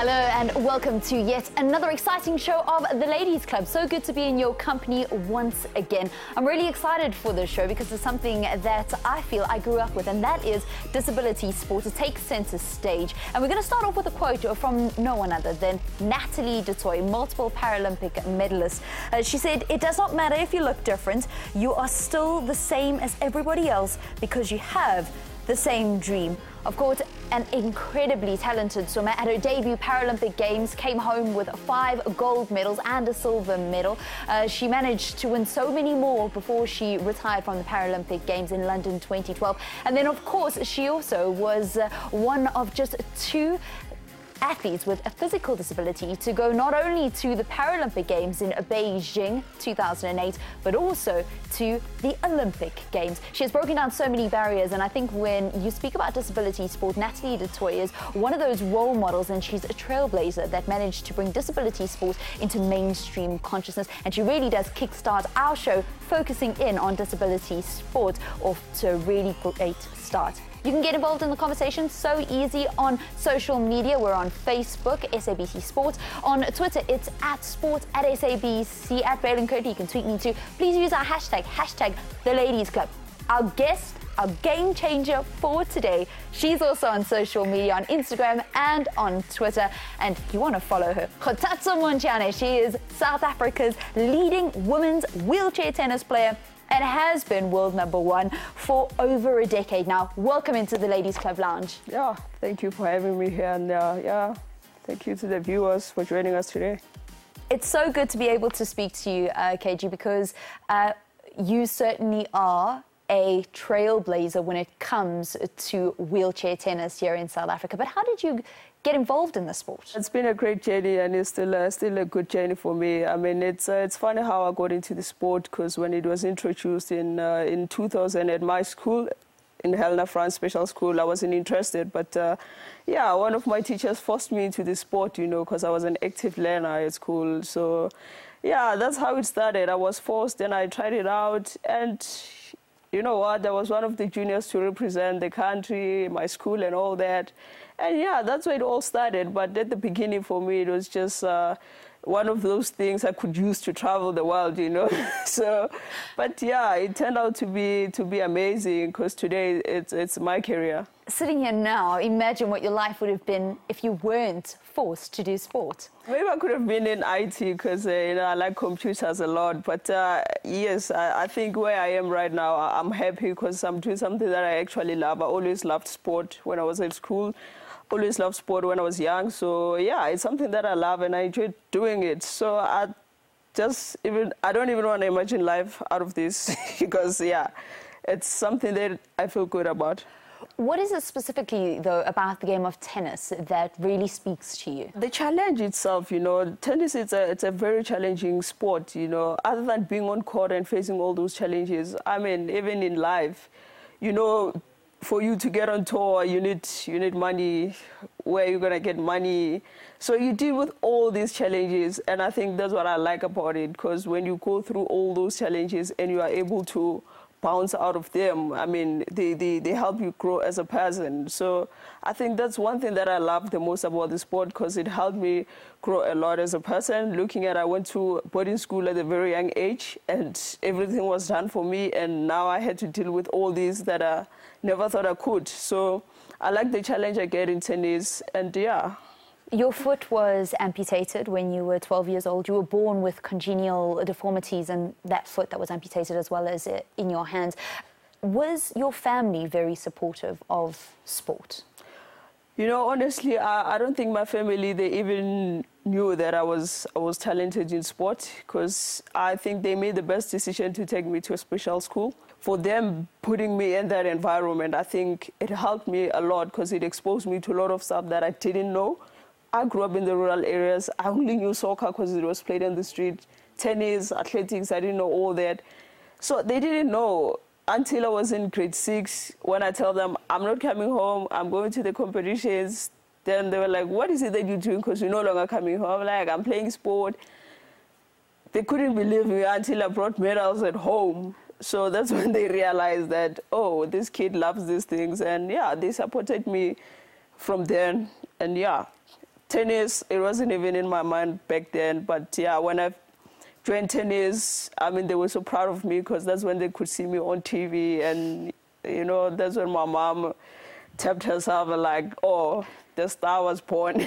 Hello and welcome to yet another exciting show of The Ladies Club. So good to be in your company once again. I'm really excited for this show because it's something that I feel I grew up with, and that is disability sport. It takes center stage. And we're going to start off with a quote from no one other than Natalie de Toit, multiple Paralympic medalist. She said, "It does not matter if you look different, you are still the same as everybody else because you have the same dream." Of course, an incredibly talented swimmer at her debut Paralympic Games came home with 5 gold medals and a silver medal. She managed to win so many more before she retired from the Paralympic Games in London 2012. And then, of course, she also was one of just 2 athletes with a physical disability to go not only to the Paralympic Games in Beijing 2008, but also to the Olympic Games. She has broken down so many barriers, and I think when you speak about disability sport, Natalie de Toit is one of those role models, and she's a trailblazer that managed to bring disability sport into mainstream consciousness, and she really does kickstart our show focusing in on disability sport off to a really great start. You can get involved in the conversation so easy on social media. We're on Facebook, S.A.B.C Sports. On Twitter, it's @sports@SABC, @BailingCurdy. You can tweet me too. Please use our hashtag #TheLadiesClub. Our guest, our game changer for today, she's also on social media, on Instagram and on Twitter. And if you want to follow her, Kgotatso Montjane. She is South Africa's leading women's wheelchair tennis player and has been world number 1 for over a decade now. Welcome into the Ladies Club Lounge. Yeah, thank you for having me here, and thank you to the viewers for joining us today. It's so good to be able to speak to you, KG, because you certainly are a trailblazer when it comes to wheelchair tennis here in South Africa. But how did you get involved in the sport? It's been a great journey, and it's still a good journey for me. I mean, it's funny how I got into the sport, because when it was introduced in 2000 at my school, in Helena France Special School, I wasn't interested, but one of my teachers forced me into the sport, because I was an active learner at school. So yeah, that's how it started. I was forced, and I tried it out, and you know what, I was one of the juniors to represent the country, my school and all that. And yeah, that's where it all started. But at the beginning for me, it was just one of those things I could use to travel the world, So, but yeah, it turned out to be amazing, because today it's my career. Sitting here now, imagine what your life would have been if you weren't forced to do sport. Maybe I could have been in IT, because I like computers a lot. But yes, I think where I am right now, I'm happy because I'm doing something that I actually love. I always loved sport when I was at school. Always loved sport when I was young, so yeah, it's something that I love and I enjoy doing it. So I don't even want to imagine life out of this because yeah, it's something that I feel good about. What is it specifically, though, about the game of tennis that really speaks to you? The challenge itself, tennis is it's a very challenging sport, other than being on court and facing all those challenges. I mean, even in life, for you to get on tour, you need money. Where are you going to get money? So you deal with all these challenges, and I think that's what I like about it, because when you go through all those challenges and you are able to bounce out of them, I mean, they help you grow as a person. So I think that's one thing that I love the most about the sport, because it helped me grow a lot as a person. I went to boarding school at a very young age, and everything was done for me, and now I had to deal with all these that I never thought I could. So I like the challenge I get in tennis, and yeah. Your foot was amputated when you were 12 years old. You were born with congenital deformities, and that foot that was amputated as well as in your hand. Was your family very supportive of sport? Honestly, I don't think my family, they even knew that I was talented in sport, because I think they made the best decision to take me to a special school. For them, putting me in that environment, I think it helped me a lot, because it exposed me to a lot of stuff that I didn't know. I grew up in the rural areas. I only knew soccer because it was played on the street. Tennis, athletics, I didn't know all that. So they didn't know until I was in grade 6. When I tell them, I'm not coming home, I'm going to the competitions, then they were like, what is it that you're doing, because you're no longer coming home? Like, I'm playing sport. They couldn't believe me until I brought medals at home. So that's when they realized that, oh, this kid loves these things. And yeah, they supported me from then. And yeah, Tennis, it wasn't even in my mind back then. But yeah, when I joined tennis, I mean, they were so proud of me because that's when they could see me on TV. And, you know, that's when my mom tapped herself and like, oh, the star was born.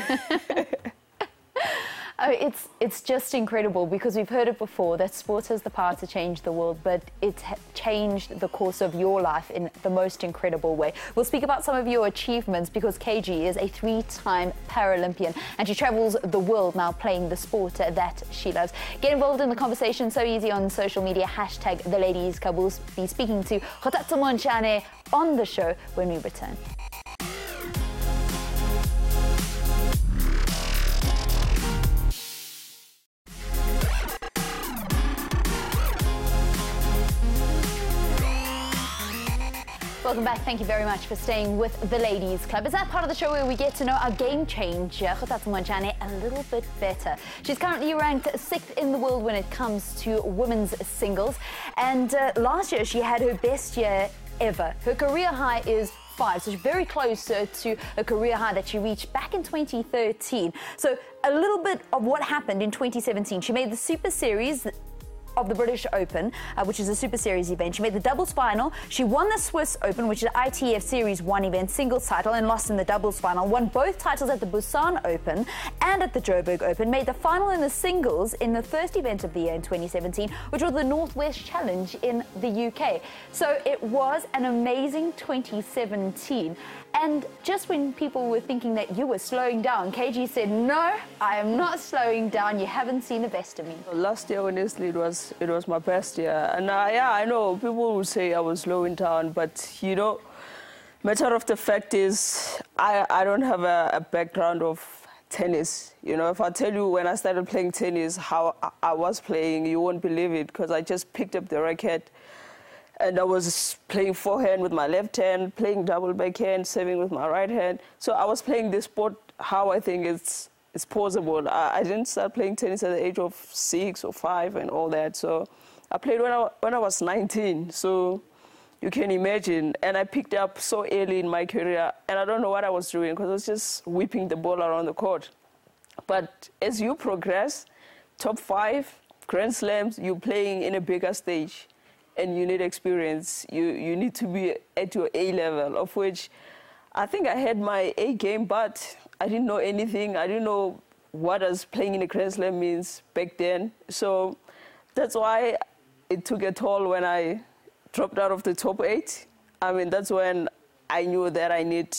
Oh, it's just incredible because we've heard it before that sports has the power to change the world, but it's changed the course of your life in the most incredible way. We'll speak about some of your achievements because KG is a 3-time Paralympian and she travels the world now playing the sport that she loves. Get involved in the conversation, so easy on social media, hashtag The Ladies Club. We'll be speaking to Kgotatso Montjane on the show when we return. Welcome back. Thank you very much for staying with The Ladies Club. It's that part of the show where we get to know our game changer, Kgotatso Montjane, a little bit better. She's currently ranked 6th in the world when it comes to women's singles. And last year, she had her best year ever. Her career high is 5, so she's very close to a career high that she reached back in 2013. So a little bit of what happened in 2017. She made the Super Series of the British Open, which is a Super Series event. She made the doubles final. She won the Swiss Open, which is an ITF Series 1 event, singles title, and lost in the doubles final. Won both titles at the Busan Open and at the Jo'burg Open. Made the final in the singles in the first event of the year in 2017, which was the Northwest Challenge in the UK. So it was an amazing 2017. And just when people were thinking that you were slowing down, KG said, no, I am not slowing down. You haven't seen the best of me. Last year, honestly, it was my best year. And I know people would say I was slowing down, but, you know, matter of the fact is I don't have a background of tennis. You know, if I tell you when I started playing tennis, how I was playing, you won't believe it, because I just picked up the racket. And I was playing forehand with my left hand, playing double backhand, serving with my right hand. So I was playing this sport how I think it's possible. I didn't start playing tennis at the age of 6 or 5 and all that. So I played when I was 19. So you can imagine. And I picked up so early in my career. And I don't know what I was doing because I was just whipping the ball around the court. But as you progress, top 5, Grand Slams, you're playing in a bigger stage. And you need experience. You need to be at your A level, of which I think I had my A game, but I didn't know anything. I didn't know what does playing in a Grand Slam means back then. So that's why it took a toll when I dropped out of the top 8. I mean, that's when I knew that I need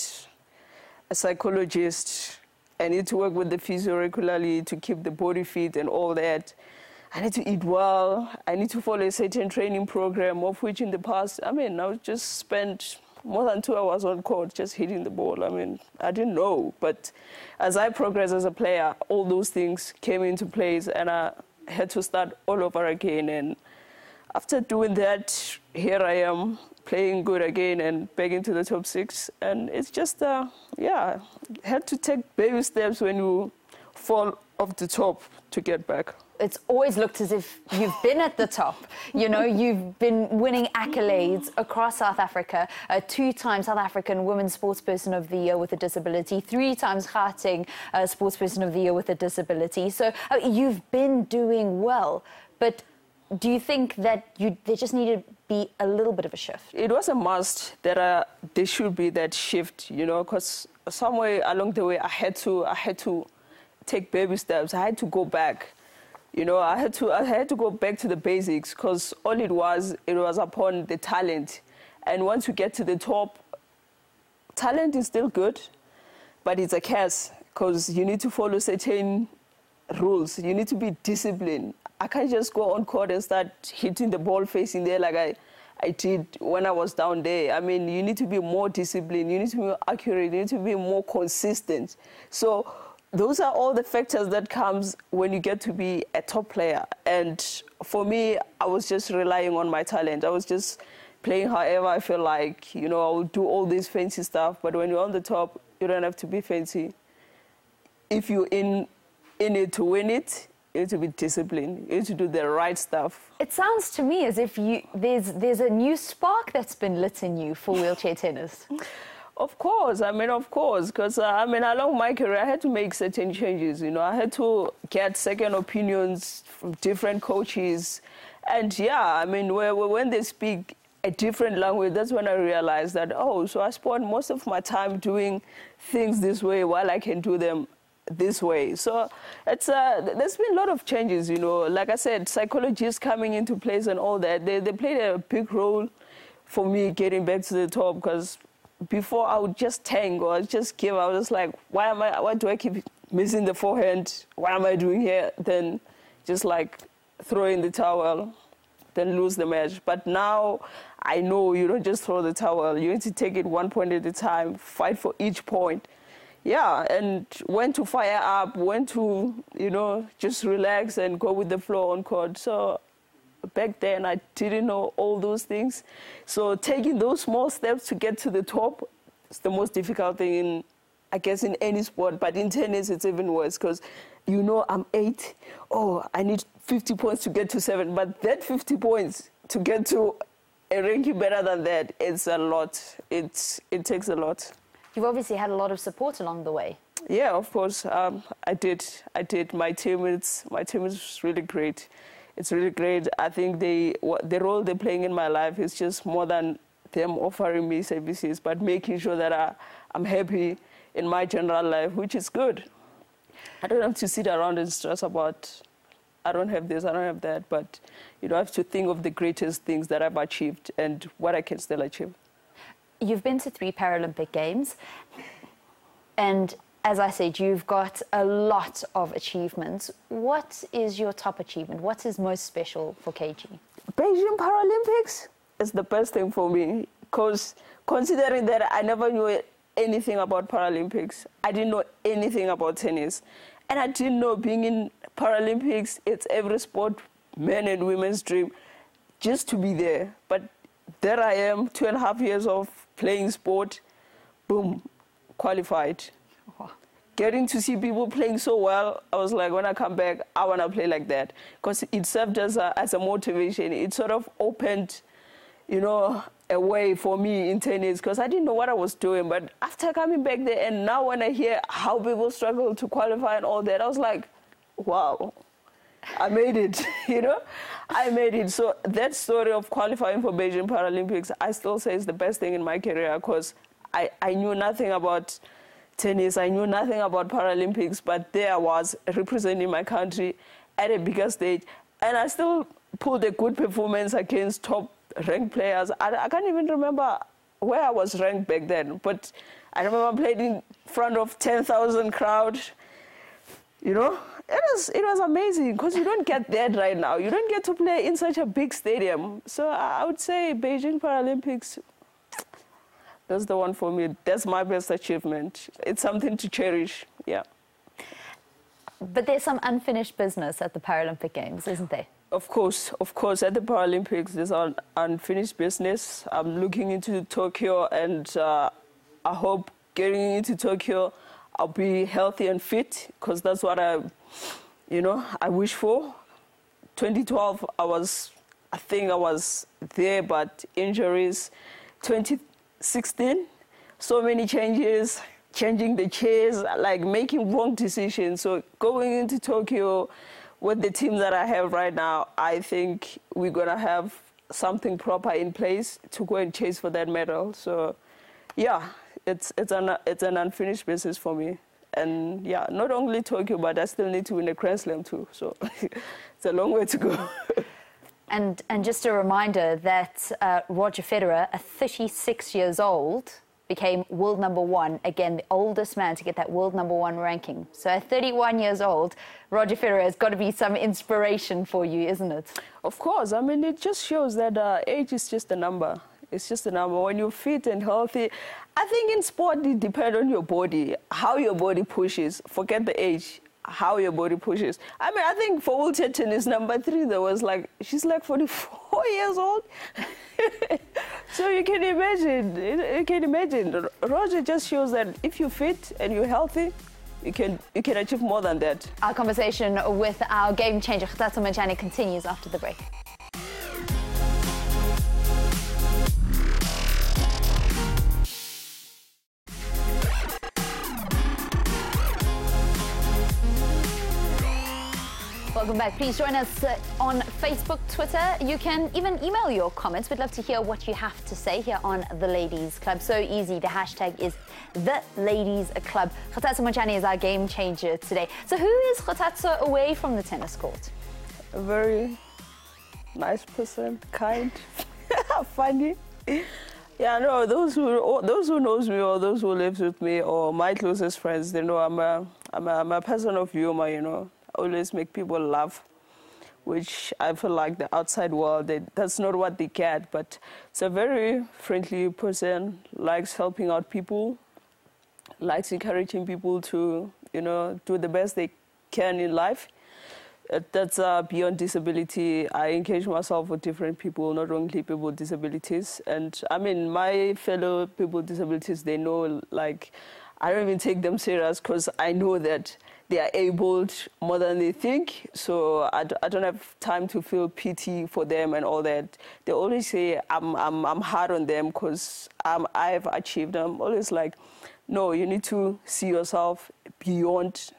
a psychologist. I need to work with the physio regularly to keep the body fit and all that. I need to eat well, I need to follow a certain training program, of which in the past, I mean, I would just spend more than 2 hours on court just hitting the ball. I mean, I didn't know, but as I progressed as a player, all those things came into place and I had to start all over again. And after doing that, here I am, playing good again and back into the top 6. And it's just, yeah, had to take baby steps when you fall off the top to get back. It's always looked as if you've been at the top. You know, you've been winning accolades across South Africa, a 2-time South African Women's Sportsperson of the Year with a disability, 3 times Gauteng Sportsperson of the Year with a disability. So you've been doing well, but do you think that there just needed to be a little bit of a shift? It was a must that there should be that shift, you know, because somewhere along the way I had to take baby steps. I had to go back. You know, I had to go back to the basics because all it was upon the talent. And once you get to the top, talent is still good, but it's a curse because you need to follow certain rules. You need to be disciplined. I can't just go on court and start hitting the ball facing there like I did when I was down there. I mean, you need to be more disciplined. You need to be more accurate. You need to be more consistent. So those are all the factors that comes when you get to be a top player. And for me, I was just relying on my talent. I was just playing however I feel like. You know, I would do all this fancy stuff, but when you're on the top, you don't have to be fancy. If you're in it to win it, you need to be disciplined. You need to do the right stuff. It sounds to me as if there's a new spark that's been lit in you for wheelchair tennis. Of course, because along my career, I had to make certain changes, I had to get second opinions from different coaches. And yeah, when they speak a different language, that's when I realized that, oh, so I spend most of my time doing things this way while I can do them this way. So it's there's been a lot of changes, Like I said, psychologists coming into place and all that, they played a big role for me getting back to the top, because before I would just tank or just give. I was just like, why do I keep missing the forehand? What am I doing here? Then just like throw in the towel, then lose the match. But now I know you don't just throw the towel. You need to take it 1 point at a time, fight for each point. Yeah, and when to fire up, when to, just relax and go with the flow on court. So back then, I didn't know all those things. So taking those small steps to get to the top is the most difficult thing, in any sport. But in tennis, it's even worse because, I'm 8. Oh, I need 50 points to get to 7. But that 50 points to get to a ranking better than that, it's a lot. It takes a lot. You've obviously had a lot of support along the way. Yeah, of course. I did. My team is really great. It's really great. I think the role they're playing in my life is just more than them offering me services, but making sure that I'm happy in my general life, which is good. I don't have to sit around and stress about, I don't have this, I don't have that, but I have to think of the greatest things that I've achieved and what I can still achieve. You've been to 3 Paralympic Games, and as I said, you've got a lot of achievements. What is your top achievement? What is most special for KG? Beijing Paralympics is the best thing for me, because considering that I never knew anything about Paralympics, I didn't know anything about tennis, and I didn't know being in Paralympics, it's every sport, men and women's dream, just to be there. But there I am, 2.5 years of playing sport, boom, qualified. Wow. Getting to see people playing so well, I was like, when I come back, I want to play like that. Because it served as a motivation. It sort of opened, a way for me in tennis, because I didn't know what I was doing. But after coming back there, and now when I hear how people struggle to qualify and all that, I was like, wow. I made it, I made it. So that story of qualifying for Beijing Paralympics, I still say is the best thing in my career, because I knew nothing about tennis, I knew nothing about Paralympics, but there I was representing my country at a bigger stage, and I still pulled a good performance against top-ranked players. I can't even remember where I was ranked back then, but I remember playing in front of 10,000 crowd. It was amazing, because you don't get that right now. You don't get to play in such a big stadium. So I would say Beijing Paralympics, that's the one for me. That's my best achievement. It's something to cherish, yeah. But there's some unfinished business at the Paralympic Games, isn't there? Of course. At the Paralympics, there's unfinished business. I'm looking into Tokyo, and I hope getting into Tokyo, I'll be healthy and fit, because that's what I wish for. 2012, I think I was there, but injuries. 2016, so many changes, changing the chairs, like making wrong decisions. So going into Tokyo with the team that I have right now, I think we're going to have something proper in place to go and chase for that medal. So, yeah. It's an unfinished business for me, and yeah, not only Tokyo, but I still need to win a Grand Slam too. So it's a long way to go. And just a reminder that Roger Federer, at 36 years old, became world number 1. Again, the oldest man to get that world number 1 ranking. So at 31 years old, Roger Federer has got to be some inspiration for you, isn't it? Of course. It just shows that age is just a number. It's just a number. When you're fit and healthy, I think in sport it depends on your body, how your body pushes. Forget the age, how your body pushes. I think for wheelchair tennis, number 3, there was she's 44 years old. So you can imagine. Roger just shows that if you're fit and you're healthy, you can achieve more than that. Our conversation with our game changer, Kgotatso Montjane, continues after the break. Welcome back. Please join us on Facebook, Twitter. You can even email your comments. We'd love to hear what you have to say here on The Ladies Club. So easy. The hashtag is The Ladies Club. Kgotatso Montjane is our game changer today. So who is Kgotatso away from the tennis court? A very nice person, kind, funny. Yeah, no, those who knows me or those who lives with me or my closest friends, they know I'm a person of humor, you know. Always make people laugh, which I feel like the outside world, that's not what they get. But it's a very friendly person, likes helping out people, likes encouraging people to, you know, do the best they can in life. That's beyond disability. I engage myself with different people, not only people with disabilities. And I mean, my fellow people with disabilities, they know, like, I don't even take them serious because I know that they are able more than they think, so I don't have time to feel pity for them and all that. They always say I'm hard on them because I've achieved. I'm always like, no, you need to see yourself beyond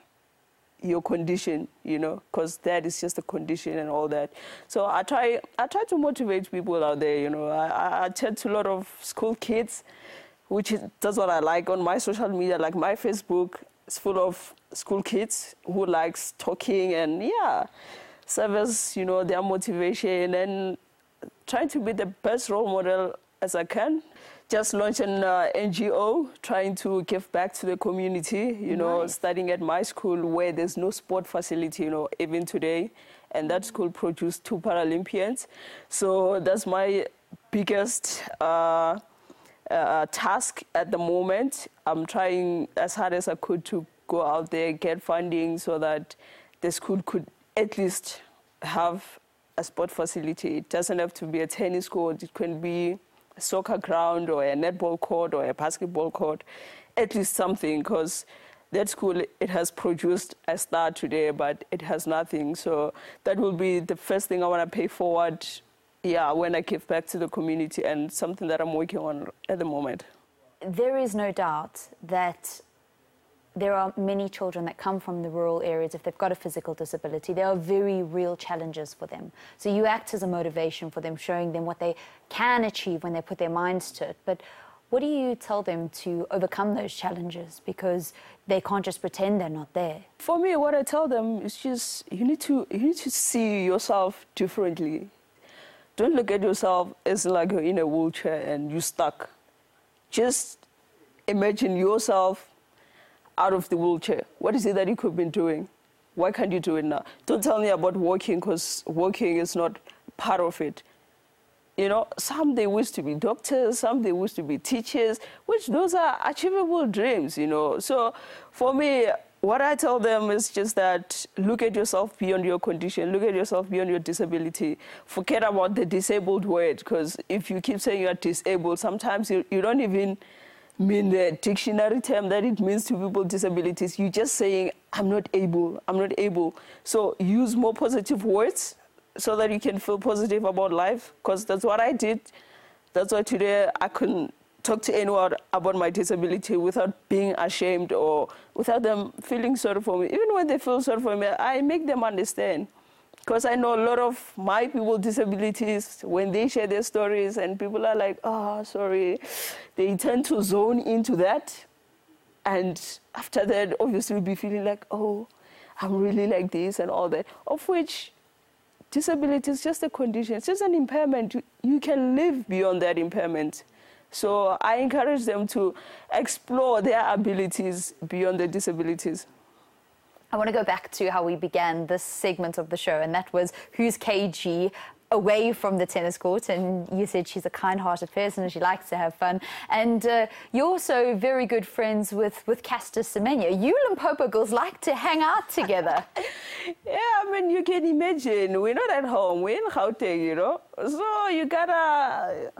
your condition, you know, because that is just a condition and all that. So I try to motivate people out there, you know. I chat to a lot of school kids, that's what I like on my social media, like my Facebook. It's full of school kids who likes talking and, yeah, service, you know, their motivation and trying to be the best role model as I can. Just launched an NGO, trying to give back to the community, you know, nice. Starting at my school where there's no sport facility, you know, even today. And that school produced 2 Paralympians. So that's my biggest... task at the moment. I'm trying as hard as I could to go out there, get funding so that the school could at least have a sport facility. It doesn't have to be a tennis court. It can be a soccer ground or a netball court or a basketball court, at least something, because that school, it has produced a star today, but it has nothing. So that will be the first thing I want to pay forward. Yeah, when I give back to the community, and something that I'm working on at the moment. There is no doubt that there are many children that come from the rural areas. If they've got a physical disability, there are very real challenges for them. So you act as a motivation for them, showing them what they can achieve when they put their minds to it. But what do you tell them to overcome those challenges? Because they can't just pretend they're not there. For me, what I tell them is just, you need to see yourself differently. Don't look at yourself as like you're in a wheelchair and you're stuck. Just imagine yourself out of the wheelchair. What is it that you could have been doing? Why can't you do it now? Don't tell me about walking, because walking is not part of it. You know, some they wish to be doctors, some they wish to be teachers, which those are achievable dreams, you know. So for me, what I tell them is just that look at yourself beyond your condition, look at yourself beyond your disability. Forget about the disabled word, because if you keep saying you're disabled, sometimes you don't even mean the dictionary term that it means to people with disabilities. You're just saying, I'm not able, I'm not able. So use more positive words so that you can feel positive about life, because that's what I did. That's why today I couldn't talk to anyone about my disability without being ashamed or without them feeling sorry for me. Even when they feel sorry for me, I make them understand. Because I know a lot of my people with disabilities, when they share their stories and people are like, oh, sorry, they tend to zone into that. And after that, obviously, be feeling like, oh, I'm really like this and all that. Of which, disability is just a condition. It's just an impairment. You can live beyond that impairment. So I encourage them to explore their abilities beyond their disabilities. I want to go back to how we began this segment of the show, and that was who's KG away from the tennis court, and you said she's a kind-hearted person and she likes to have fun. And you're also very good friends with Casta Semenya. You Limpopo girls like to hang out together. Yeah, I mean, you can imagine, we're not at home, we're in Gauteng, you know. So you gotta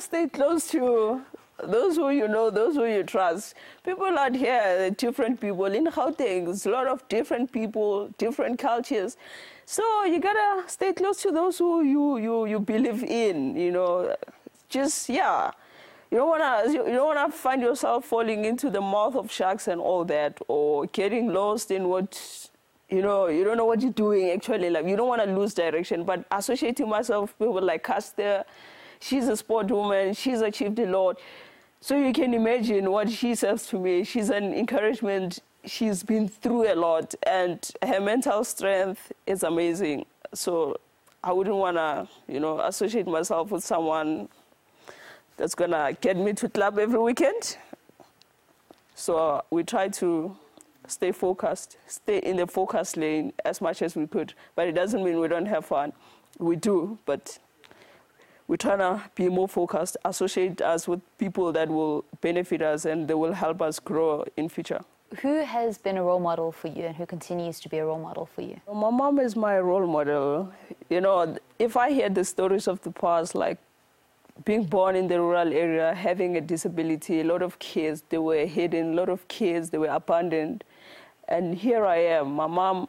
stay close to those who you know, those who you trust. People out here, different people. In Gauteng, there's a lot of different people, different cultures. So you gotta stay close to those who you believe in, you know. Just, yeah, you don't wanna find yourself falling into the mouth of sharks and all that, or getting lost in what you know, you don't know what you're doing, actually. Like, you don't want to lose direction. But associating myself with people like Casta, she's a sport woman, she's achieved a lot. So you can imagine what she serves to me. She's an encouragement. She's been through a lot, and her mental strength is amazing. So I wouldn't want to, you know, associate myself with someone that's going to get me to club every weekend. So we try to stay focused, stay in the focus lane as much as we could. But it doesn't mean we don't have fun. We do, but we're trying to be more focused, associate us with people that will benefit us and they will help us grow in future. Who has been a role model for you and who continues to be a role model for you? My mom is my role model. You know, if I hear the stories of the past, like being born in the rural area, having a disability, a lot of kids, they were hidden, a lot of kids, they were abandoned. And here I am. My mom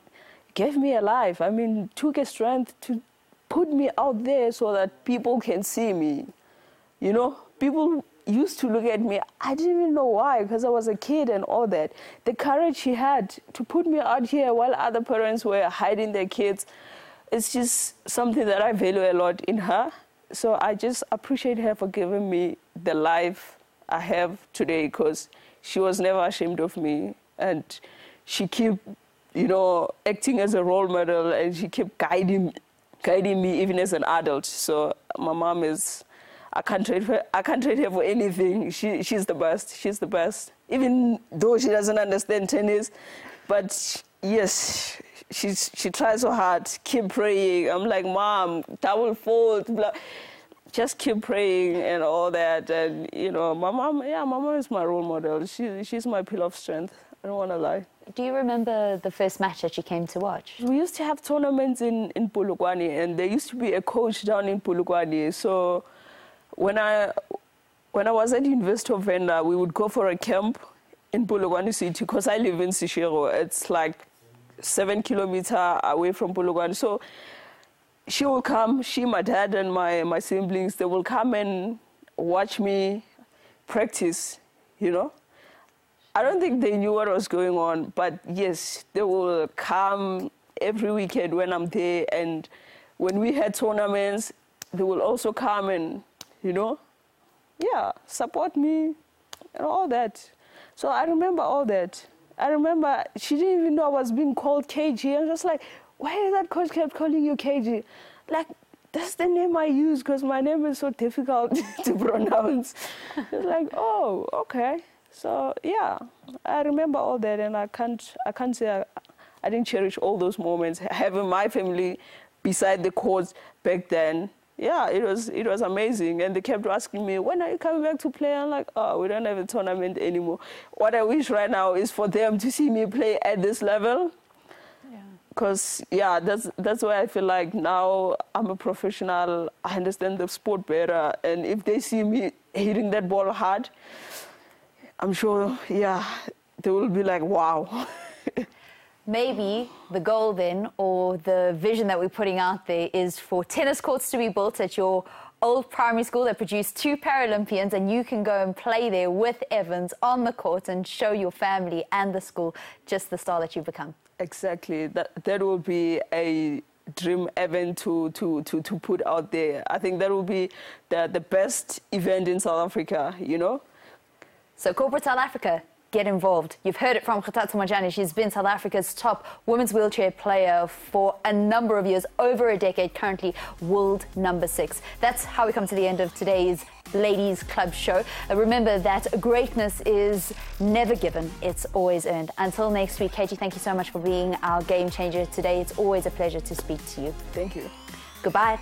gave me a life. I mean, took a strength to put me out there so that people can see me. You know, people used to look at me. I didn't even know why, because I was a kid and all that. The courage she had to put me out here while other parents were hiding their kids, it's just something that I value a lot in her. So I just appreciate her for giving me the life I have today, because she was never ashamed of me. And she kept, you know, acting as a role model, and she kept guiding me even as an adult. So my mom is... I can't trade her for anything. She's the best. She's the best. Even though she doesn't understand tennis, but yes, she tries so hard. Keep praying. I'm like, Mom, double fault. Just keep praying and all that. And you know, my mom is my role model. She's my pillar of strength. I don't want to lie. Do you remember the first match that you came to watch? We used to have tournaments in Polokwane, and there used to be a coach down in Polokwane. So When I was at University of Venda, we would go for a camp in Polokwane City, because I live in Sishiro. It's like 7 kilometers away from Polokwane. So she will come, my dad and my siblings, they will come and watch me practice, you know. I don't think they knew what was going on, but yes, they will come every weekend when I'm there. And when we had tournaments, they will also come and, you know, yeah, support me and all that. So I remember all that. I remember she didn't even know I was being called KG. I was just like, why is that coach kept calling you KG? Like, that's the name I use, because my name is so difficult to pronounce. It's like, oh, okay. So yeah, I remember all that, and I can't say I didn't cherish all those moments, having my family beside the coach back then. Yeah, it was amazing, and they kept asking me, when are you coming back to play? I'm like, oh, we don't have a tournament anymore. What I wish right now is for them to see me play at this level, because yeah, that's why I feel like now I'm a professional. I understand the sport better, and if they see me hitting that ball hard, I'm sure, yeah, they will be like, wow. Maybe the goal then, or the vision that we're putting out there, is for tennis courts to be built at your old primary school that produced 2 Paralympians, and you can go and play there with Evans on the court and show your family and the school just the star that you've become. Exactly. That will be a dream event to put out there. I think that will be the best event in South Africa, you know. So corporate South Africa, get involved. You've heard it from Kgotatso Montjane. She's been South Africa's top women's wheelchair player for a number of years, over a decade, currently world number 6. That's how we come to the end of today's Ladies Club show. Remember that greatness is never given, it's always earned. Until next week, KG, thank you so much for being our game changer today. It's always a pleasure to speak to you. Thank you. Goodbye.